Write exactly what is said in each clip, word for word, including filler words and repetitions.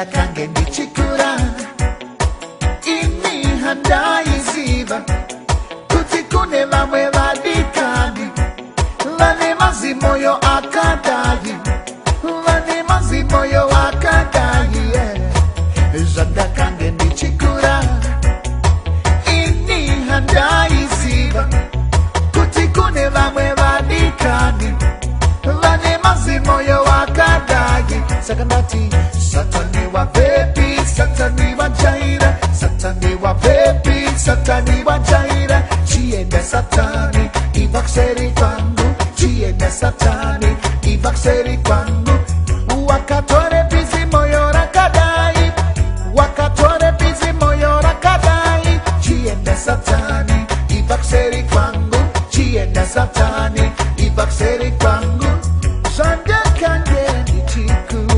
Kanda kangende chikura Ini handa iziba Kutikune mamwe valikani Lane mazimoyo akadali Lane mazimoyo akadali Janda kangende chikura Ini handa iziba Kutikune mamwe valikani Lane mazimoyo akadali Sakandati Satani wa baby, Satani wa Jaira, Satani wa baby, Satani wa Jaira, Chiende Satani, ivakseri kwangu, Chiende Satani, ivakseri kwangu, wakatore bizi moyo rakadai, wakatore bizi moyo rakadai, Chiende Satani, ivakseri kwangu, Chiende Satani, ivakseri kwangu, Shande kangeni chikura.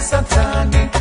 Satani,